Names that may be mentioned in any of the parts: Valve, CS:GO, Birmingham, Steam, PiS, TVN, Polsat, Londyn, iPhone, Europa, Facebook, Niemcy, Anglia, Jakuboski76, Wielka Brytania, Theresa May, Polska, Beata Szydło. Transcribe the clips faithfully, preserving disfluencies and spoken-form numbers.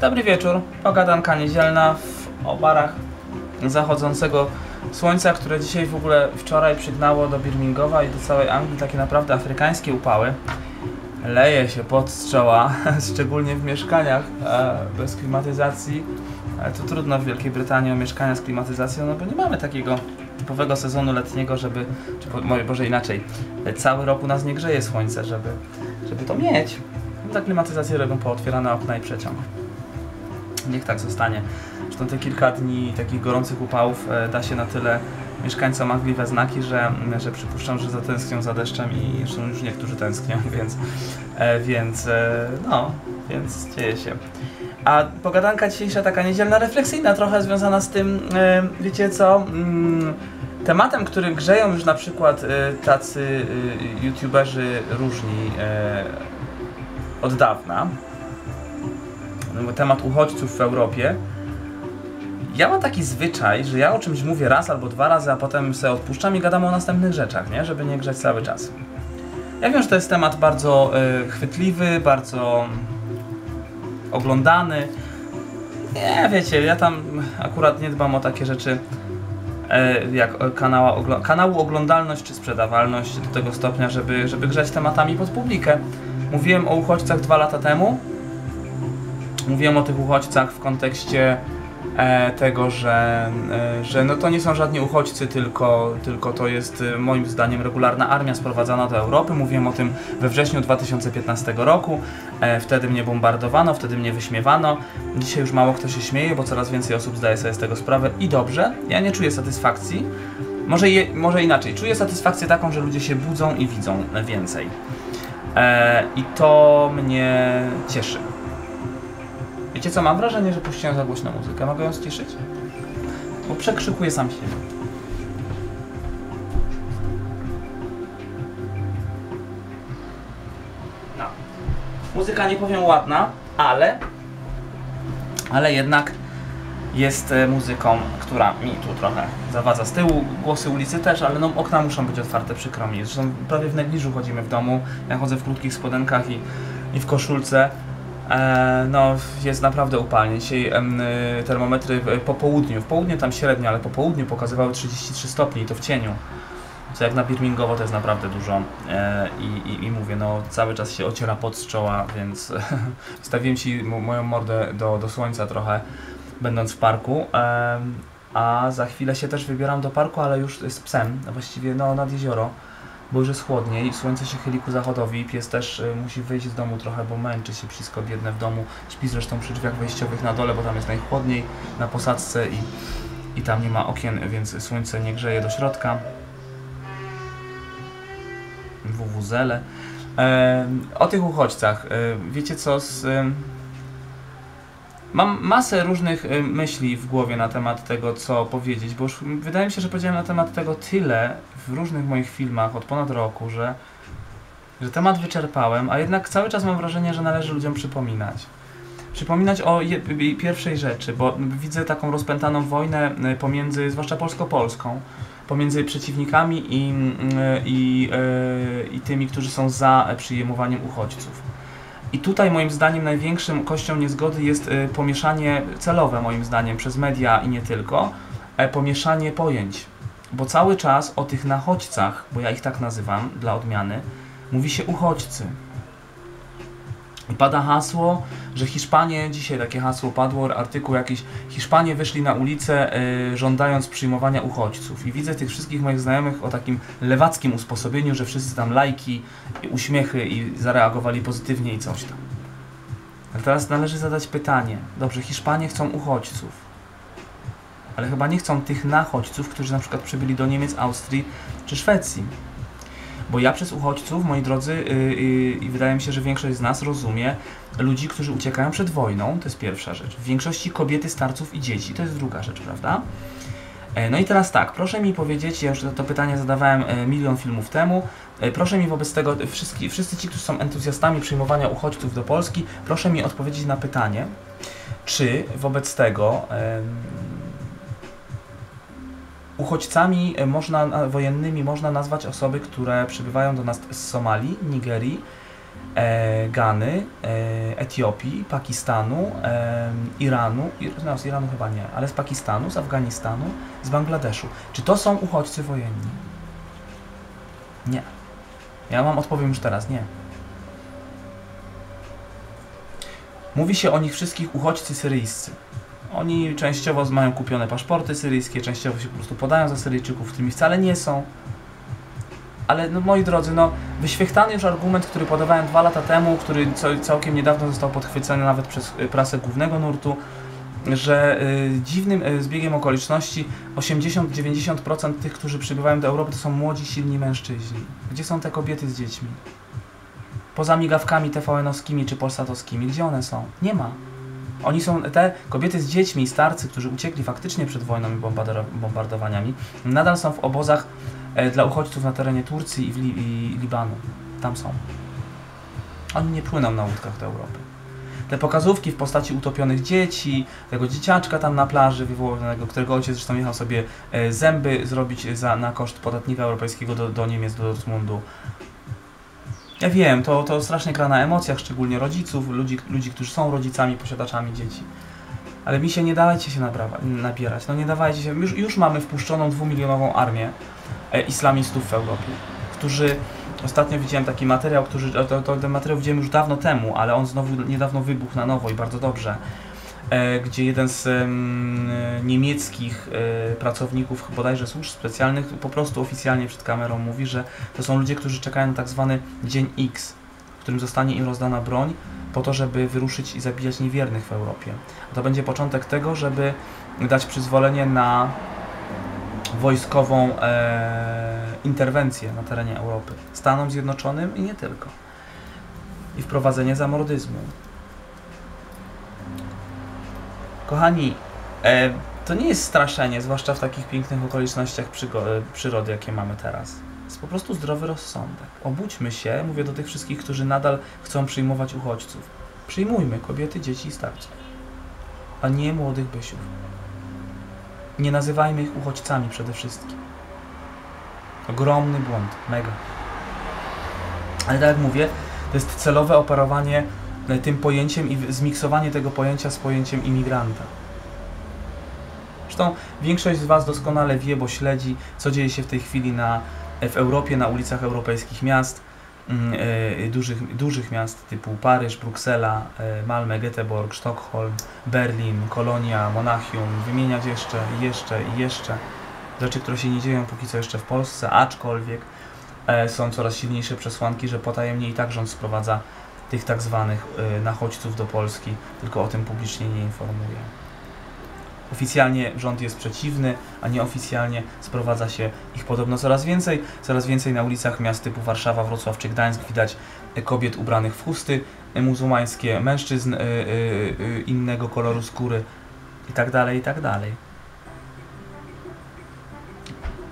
Dobry wieczór, pogadanka niedzielna w obarach zachodzącego słońca, które dzisiaj w ogóle wczoraj przygnało do Birminghama i do całej Anglii takie naprawdę afrykańskie upały. Leje się pot z czoła, szczególnie w mieszkaniach e, bez klimatyzacji, ale to trudno w Wielkiej Brytanii o mieszkania z klimatyzacją, no bo nie mamy takiego typowego sezonu letniego, żeby, czy po, może inaczej, cały rok u nas nie grzeje słońce, żeby, żeby to mieć. No tak klimatyzację robią pootwierane okna i przeciąg. Niech tak zostanie. Zresztą te kilka dni takich gorących upałów e, da się na tyle mieszkańcom Anglii we znaki, że, że przypuszczam, że zatęsknią za deszczem i już niektórzy tęsknią, więc, e, więc e, no, więc dzieje się. A pogadanka dzisiejsza taka niedzielna, refleksyjna, trochę związana z tym, e, wiecie co, mm, tematem, który grzeją już na przykład e, tacy e, youtuberzy różni e, od dawna, temat uchodźców w Europie. Ja mam taki zwyczaj, że ja o czymś mówię raz albo dwa razy, a potem sobie odpuszczam i gadam o następnych rzeczach, nie? Żeby nie grzeć cały czas. Ja wiem, że to jest temat bardzo y, chwytliwy, bardzo oglądany. Nie, wiecie, ja tam akurat nie dbam o takie rzeczy y, jak kanała ogl kanału oglądalność czy sprzedawalność do tego stopnia, żeby, żeby grzeć tematami pod publikę. Mówiłem o uchodźcach dwa lata temu. Mówiłem o tych uchodźcach w kontekście e, tego, że, e, że no to nie są żadni uchodźcy, tylko, tylko to jest e, moim zdaniem regularna armia sprowadzana do Europy. Mówiłem o tym we wrześniu dwa tysiące piętnastego roku. E, wtedy mnie bombardowano, wtedy mnie wyśmiewano. Dzisiaj już mało kto się śmieje, bo coraz więcej osób zdaje sobie z tego sprawę. I dobrze, ja nie czuję satysfakcji. Może, je, może inaczej, czuję satysfakcję taką, że ludzie się budzą i widzą więcej. E, I to mnie cieszy. Wiecie co, mam wrażenie, że puściłem za głośną muzykę. Mogę ją ściszyć? Bo przekrzykuję sam siebie. No. Muzyka nie powiem ładna, ale... Ale jednak jest muzyką, która mi tu trochę zawadza z tyłu. Głosy ulicy też, ale no okna muszą być otwarte, przykro mi. Zresztą prawie w negliżu chodzimy w domu. Ja chodzę w krótkich spodenkach i, i w koszulce. No, jest naprawdę upalnie. Dzisiaj y, termometry po południu, w południu tam średnio, ale po południu pokazywały trzydzieści trzy stopnie i to w cieniu. Co jak na Birmingham to jest naprawdę dużo. I, i, i mówię, no cały czas się ociera pot z czoła, więc stawiłem ci moją mordę do, do słońca trochę, będąc w parku. A za chwilę się też wybieram do parku, ale już z psem, właściwie no nad jezioro. Bo już jest chłodniej, słońce się chyli ku zachodowi, pies też y, musi wyjść z domu trochę, bo męczy się wszystko biedne w domu. Śpi zresztą przy drzwiach wejściowych na dole, bo tam jest najchłodniej, na posadzce i, i tam nie ma okien, więc słońce nie grzeje do środka. Wuwuzele. E, o tych uchodźcach. E, wiecie co? Z, y, mam masę różnych y, myśli w głowie na temat tego, co powiedzieć, bo już wydaje mi się, że powiedziałem na temat tego tyle w różnych moich filmach od ponad roku, że, że temat wyczerpałem, a jednak cały czas mam wrażenie, że należy ludziom przypominać. Przypominać o je, pierwszej rzeczy, bo widzę taką rozpętaną wojnę pomiędzy, zwłaszcza polsko-polską, pomiędzy przeciwnikami i, i, i tymi, którzy są za przyjmowaniem uchodźców. I tutaj moim zdaniem największym kością niezgody jest y, pomieszanie celowe, moim zdaniem, przez media i nie tylko, e, pomieszanie pojęć. Bo cały czas o tych nachodźcach, bo ja ich tak nazywam dla odmiany, mówi się uchodźcy. I pada hasło, że Hiszpanie, dzisiaj takie hasło padło, artykuł jakiś, Hiszpanie wyszli na ulicę y, żądając przyjmowania uchodźców. I widzę tych wszystkich moich znajomych o takim lewackim usposobieniu, że wszyscy tam lajki, uśmiechy i zareagowali pozytywnie i coś tam. Ale teraz należy zadać pytanie. Dobrze, Hiszpanie chcą uchodźców. Ale chyba nie chcą tych nachodźców, którzy na przykład przybyli do Niemiec, Austrii czy Szwecji. Bo ja przez uchodźców, moi drodzy, yy, yy, i wydaje mi się, że większość z nas rozumie ludzi, którzy uciekają przed wojną, to jest pierwsza rzecz. W większości kobiety, starców i dzieci, to jest druga rzecz, prawda? E, no i teraz tak, proszę mi powiedzieć, ja już to, to pytanie zadawałem e, milion filmów temu, e, proszę mi wobec tego, wszyscy, wszyscy ci, którzy są entuzjastami przyjmowania uchodźców do Polski, proszę mi odpowiedzieć na pytanie, czy wobec tego... E, Uchodźcami można, wojennymi można nazwać osoby, które przybywają do nas z Somalii, Nigerii, e, Gany, e, Etiopii, Pakistanu, e, Iranu, ir, no, z Iranu chyba nie, ale z Pakistanu, z Afganistanu, z Bangladeszu. Czy to są uchodźcy wojenni? Nie. Ja mam odpowiem już teraz, nie. Mówi się o nich wszystkich uchodźcy syryjscy. Oni częściowo mają kupione paszporty syryjskie, częściowo się po prostu podają za Syryjczyków, w tym wcale nie są. Ale no, moi drodzy, no, wyświechtany już argument, który podawałem dwa lata temu, który całkiem niedawno został podchwycony nawet przez prasę głównego nurtu, że y, dziwnym y, zbiegiem okoliczności osiemdziesiąt do dziewięćdziesięciu procent tych, którzy przybywają do Europy, to są młodzi, silni mężczyźni. Gdzie są te kobiety z dziećmi? Poza migawkami T V N-owskimi czy polsatowskimi, gdzie one są? Nie ma. Oni są, te kobiety z dziećmi i starcy, którzy uciekli faktycznie przed wojną i bombardowaniami, nadal są w obozach e, dla uchodźców na terenie Turcji i, w Li i Libanu. Tam są. Oni nie płyną na łódkach do Europy. Te pokazówki w postaci utopionych dzieci, tego dzieciaczka tam na plaży wywołanego, którego ojciec zresztą jechał sobie e, zęby zrobić za, na koszt podatnika europejskiego do, do Niemiec, do Dortmundu. Ja wiem, to, to strasznie gra na emocjach, szczególnie rodziców, ludzi, ludzi, którzy są rodzicami, posiadaczami dzieci. Ale mi się nie dajcie się nabierać, no nie dawajcie się. Już, już mamy wpuszczoną dwumilionową armię e, islamistów w Europie, którzy, ostatnio widziałem taki materiał, który, to, to, ten materiał widziałem już dawno temu, ale on znowu niedawno wybuchł na nowo i bardzo dobrze, e, gdzie jeden z e, niemieckich e, pracowników bodajże służb specjalnych po prostu oficjalnie przed kamerą mówi, że to są ludzie, którzy czekają na tak zwany dzień X, w którym zostanie im rozdana broń po to, żeby wyruszyć i zabijać niewiernych w Europie. A to będzie początek tego, żeby dać przyzwolenie na wojskową e, interwencję na terenie Europy, Stanom Zjednoczonym i nie tylko. I wprowadzenie zamordyzmu. Kochani, e, to nie jest straszenie, zwłaszcza w takich pięknych okolicznościach przyrody, jakie mamy teraz. Jest po prostu zdrowy rozsądek. Obudźmy się, mówię do tych wszystkich, którzy nadal chcą przyjmować uchodźców. Przyjmujmy kobiety, dzieci i starców, a nie młodych bysiów. Nie nazywajmy ich uchodźcami przede wszystkim. Ogromny błąd, mega. Ale tak jak mówię, to jest celowe operowanie tym pojęciem i zmiksowanie tego pojęcia z pojęciem imigranta. Zresztą większość z Was doskonale wie, bo śledzi, co dzieje się w tej chwili na, w Europie, na ulicach europejskich miast, yy, dużych, dużych miast typu Paryż, Bruksela, yy, Malmö, Göteborg, Sztokholm, Berlin, Kolonia, Monachium, wymieniać jeszcze, jeszcze i jeszcze. Rzeczy, które się nie dzieją póki co jeszcze w Polsce, aczkolwiek e, są coraz silniejsze przesłanki, że potajemnie i tak rząd sprowadza tych tak zwanych e, nachodźców do Polski, tylko o tym publicznie nie informuje. Oficjalnie rząd jest przeciwny, a nieoficjalnie sprowadza się ich podobno coraz więcej. Coraz więcej na ulicach miast typu Warszawa, Wrocław czy Gdańsk widać kobiet ubranych w chusty muzułmańskie, mężczyzn e, e, e, innego koloru skóry itd., itd.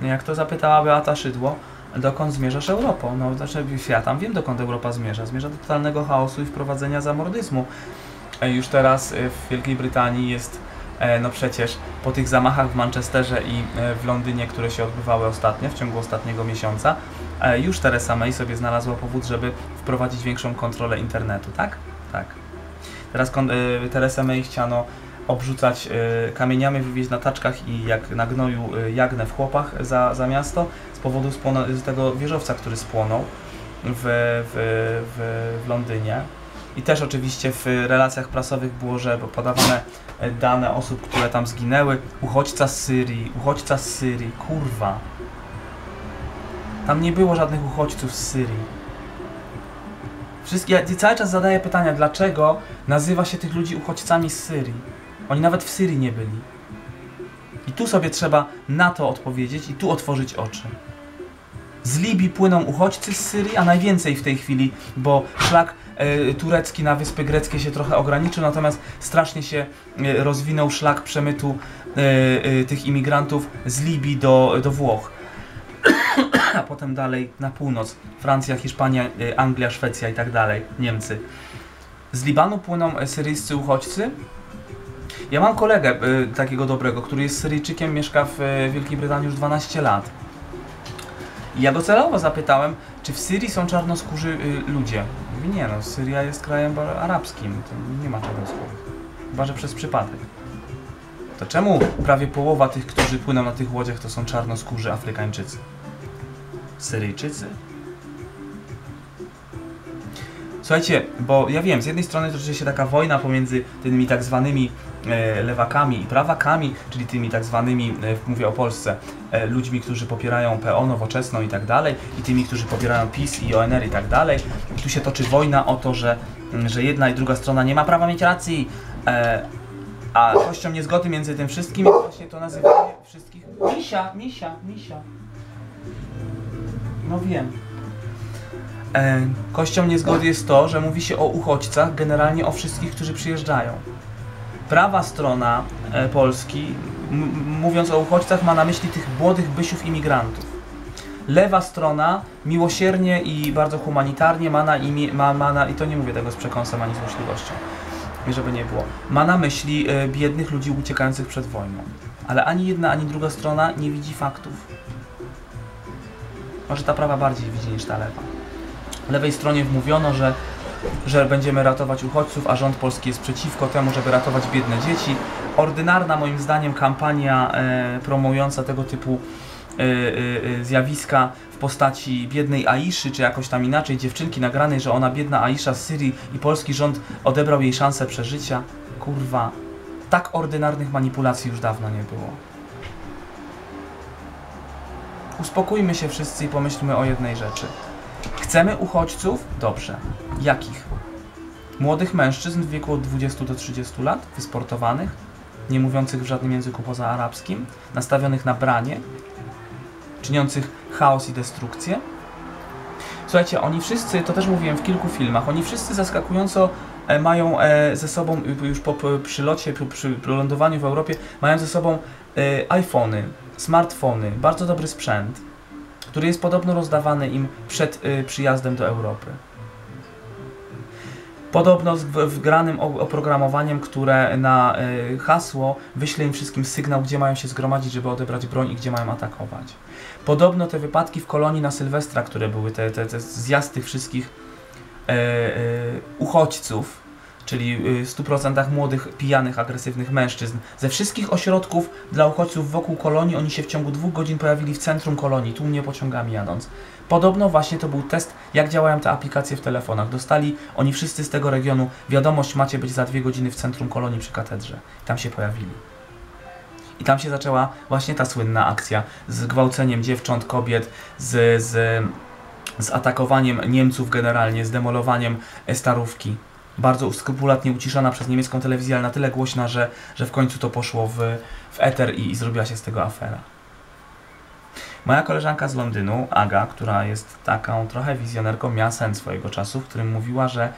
Jak to zapytała Beata Szydło, dokąd zmierzasz Europą? No, znaczy, ja tam wiem, dokąd Europa zmierza. Zmierza do totalnego chaosu i wprowadzenia zamordyzmu. Już teraz w Wielkiej Brytanii jest, no przecież po tych zamachach w Manchesterze i w Londynie, które się odbywały ostatnio, w ciągu ostatniego miesiąca, już Theresa May sobie znalazła powód, żeby wprowadzić większą kontrolę internetu, tak? Tak. Teraz Theresę May chciano obrzucać y, kamieniami, wywieźć na taczkach i jak na gnoju y, jagnę w chłopach za, za miasto z powodu z tego wieżowca, który spłonął w, w, w, w Londynie. I też oczywiście w relacjach prasowych było, że podawane dane osób, które tam zginęły. Uchodźca z Syrii, uchodźca z Syrii, kurwa. Tam nie było żadnych uchodźców z Syrii. Wszystkie, ja cały czas zadaję pytania, dlaczego nazywa się tych ludzi uchodźcami z Syrii. Oni nawet w Syrii nie byli. I tu sobie trzeba na to odpowiedzieć i tu otworzyć oczy. Z Libii płyną uchodźcy z Syrii, a najwięcej w tej chwili, bo szlak e, turecki na Wyspy Greckie się trochę ograniczył, natomiast strasznie się e, rozwinął szlak przemytu e, e, tych imigrantów z Libii do, do Włoch. A potem dalej na północ. Francja, Hiszpania, e, Anglia, Szwecja i tak dalej. Niemcy. Z Libanu płyną syryjscy uchodźcy. Ja mam kolegę y, takiego dobrego, który jest Syryjczykiem, mieszka w y, Wielkiej Brytanii już dwanaście lat. I ja go celowo zapytałem, czy w Syrii są czarnoskórzy y, ludzie. Właściwie nie, no Syria jest krajem arabskim, to nie ma tego słowa. Chyba, że przez przypadek. To czemu prawie połowa tych, którzy płyną na tych łodziach, to są czarnoskórzy Afrykańczycy? Syryjczycy? Słuchajcie, bo ja wiem, z jednej strony toczy się taka wojna pomiędzy tymi tak zwanymi e, lewakami i prawakami, czyli tymi tak zwanymi, e, mówię o Polsce, e, ludźmi, którzy popierają P O, Nowoczesną i tak dalej, i tymi, którzy popierają PiS i O N R i tak dalej. I tu się toczy wojna o to, że, że jedna i druga strona nie ma prawa mieć racji, e, a kością niezgody między tym wszystkim jest właśnie to nazywanie wszystkich... Misia, misia, misia. No wiem. Kością niezgody jest to, że mówi się o uchodźcach, generalnie o wszystkich, którzy przyjeżdżają. Prawa strona Polski, mówiąc o uchodźcach, ma na myśli tych młodych bysiów imigrantów. Lewa strona miłosiernie i bardzo humanitarnie ma na imię, ma, ma na, i to nie mówię tego z przekąsem ani z złośliwością, żeby nie było, ma na myśli biednych ludzi uciekających przed wojną. Ale ani jedna, ani druga strona nie widzi faktów. Może ta prawa bardziej widzi niż ta lewa. W lewej stronie wmówiono, że, że będziemy ratować uchodźców, a rząd polski jest przeciwko temu, żeby ratować biedne dzieci. Ordynarna moim zdaniem kampania e, promująca tego typu e, e, zjawiska w postaci biednej Aiszy, czy jakoś tam inaczej, dziewczynki nagranej, że ona biedna Aisza z Syrii i polski rząd odebrał jej szansę przeżycia. Kurwa, tak ordynarnych manipulacji już dawno nie było. Uspokójmy się wszyscy i pomyślmy o jednej rzeczy. Chcemy uchodźców? Dobrze. Jakich? Młodych mężczyzn w wieku od dwudziestu do trzydziestu lat, wysportowanych, nie mówiących w żadnym języku poza arabskim, nastawionych na branie, czyniących chaos i destrukcję? Słuchajcie, oni wszyscy, to też mówiłem w kilku filmach, oni wszyscy zaskakująco mają ze sobą, już po przylocie, przy lądowaniu w Europie, mają ze sobą iPhony, smartfony, bardzo dobry sprzęt, który jest podobno rozdawany im przed y, przyjazdem do Europy. Podobno z wgranym oprogramowaniem, które na y, hasło wyśle im wszystkim sygnał, gdzie mają się zgromadzić, żeby odebrać broń i gdzie mają atakować. Podobno te wypadki w Kolonii na Sylwestra, które były te, te, te zjazd tych wszystkich y, y, uchodźców, czyli w stu procentach młodych, pijanych, agresywnych mężczyzn. Ze wszystkich ośrodków dla uchodźców wokół kolonii oni się w ciągu dwóch godzin pojawili w centrum kolonii, tłumnie pociągami jadąc. Podobno właśnie to był test, jak działają te aplikacje w telefonach. Dostali oni wszyscy z tego regionu wiadomość, macie być za dwie godziny w centrum kolonii przy katedrze. Tam się pojawili. I tam się zaczęła właśnie ta słynna akcja z gwałceniem dziewcząt, kobiet, z, z, z atakowaniem Niemców generalnie, z demolowaniem starówki. Bardzo skrupulatnie uciszana przez niemiecką telewizję, ale na tyle głośna, że, że w końcu to poszło w, w eter i, i zrobiła się z tego afera. Moja koleżanka z Londynu, Aga, która jest taką trochę wizjonerką, miała sen swojego czasu, w którym mówiła, że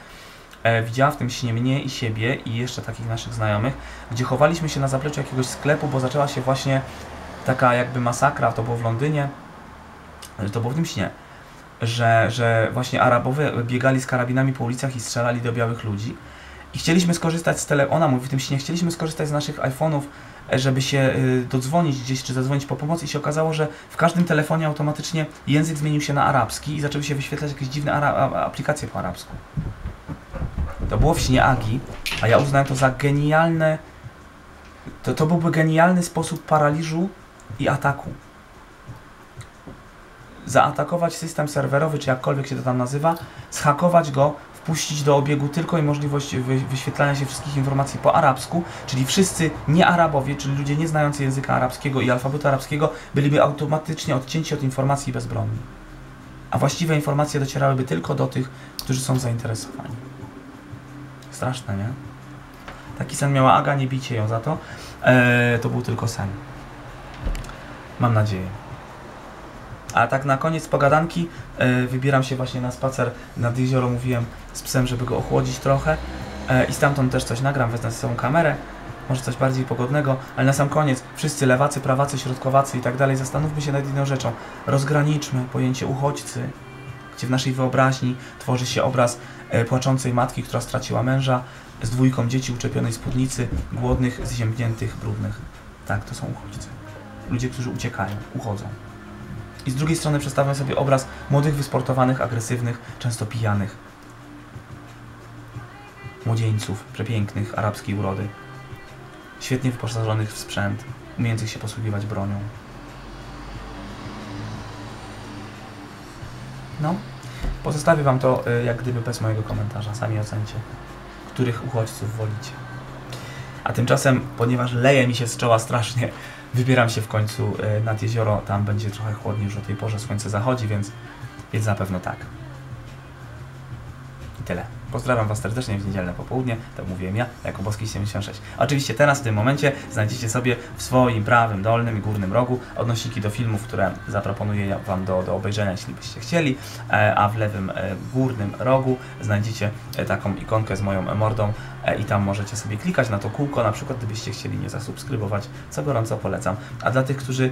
e, widziała w tym śnie mnie i siebie i jeszcze takich naszych znajomych, gdzie chowaliśmy się na zapleczu jakiegoś sklepu, bo zaczęła się właśnie taka jakby masakra, to było w Londynie, to było w tym śnie. Że, że właśnie Arabowie biegali z karabinami po ulicach i strzelali do białych ludwi i chcieliśmy skorzystać z tele... Ona mówi w tym śnie, chcieliśmy skorzystać z naszych iPhone'ów, żeby się dodzwonić gdzieś, czy zadzwonić po pomoc i się okazało, że w każdym telefonie automatycznie język zmienił się na arabski i zaczęły się wyświetlać jakieś dziwne ara... aplikacje po arabsku. To było w śnie Agi, a ja uznałem to za genialne... To, to byłby genialny sposób paraliżu i ataku. Zaatakować system serwerowy, czy jakkolwiek się to tam nazywa, zhakować go, wpuścić do obiegu tylko i możliwość wyświetlania się wszystkich informacji po arabsku, czyli wszyscy nie-Arabowie, czyli ludzie nie znający języka arabskiego i alfabetu arabskiego, byliby automatycznie odcięci od informacji bezbronni. A właściwe informacje docierałyby tylko do tych, którzy są zainteresowani. Straszne, nie? Taki sen miała Aga, nie bijcie ją za to. Eee, to był tylko sen. Mam nadzieję. A tak na koniec pogadanki e, wybieram się właśnie na spacer nad jezioro, mówiłem z psem, żeby go ochłodzić trochę e, i stamtąd też coś nagram, wezmę ze sobą kamerę, może coś bardziej pogodnego, ale na sam koniec wszyscy lewacy, prawacy, środkowacy i tak dalej, zastanówmy się nad jedną rzeczą, rozgraniczmy pojęcie uchodźcy, gdzie w naszej wyobraźni tworzy się obraz e, płaczącej matki, która straciła męża, z dwójką dzieci uczepionej spódnicy, głodnych, zziębniętych, brudnych. Tak, to są uchodźcy. Ludzie, którzy uciekają, uchodzą. I z drugiej strony przedstawiam sobie obraz młodych, wysportowanych, agresywnych, często pijanych młodzieńców przepięknych arabskiej urody, świetnie wyposażonych w sprzęt, umiejących się posługiwać bronią. No, pozostawię wam to jak gdyby bez mojego komentarza, sami ocencie, których uchodźców wolicie. A tymczasem, ponieważ leje mi się z czoła strasznie, wybieram się w końcu nad jezioro, tam będzie trochę chłodniej już o tej porze, słońce zachodzi, więc, więc na pewno tak. I tyle. Pozdrawiam was serdecznie w niedzielne popołudnie, to mówiłem ja, Jakuboski siedemdziesiąt sześć. Oczywiście teraz, w tym momencie, znajdziecie sobie w swoim prawym, dolnym i górnym rogu odnośniki do filmów, które zaproponuję wam do, do obejrzenia, jeśli byście chcieli, a w lewym górnym rogu znajdziecie taką ikonkę z moją mordą i tam możecie sobie klikać na to kółko, na przykład gdybyście chcieli nie zasubskrybować, co gorąco polecam. A dla tych, którzy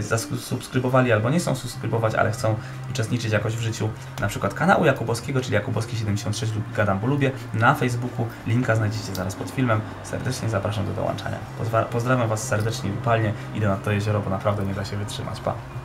zasubskrybowali albo nie są subskrybować, ale chcą uczestniczyć jakoś w życiu na przykład kanału Jakuboskiego, czyli Jakuboski siedemdziesiąt sześć lub Gadam, bo lubię, na Facebooku, linka znajdziecie zaraz pod filmem. Serdecznie zapraszam do dołączania. Pozwa- pozdrawiam was serdecznie i upalnie, idę na to jezioro, bo naprawdę nie da się wytrzymać. Pa!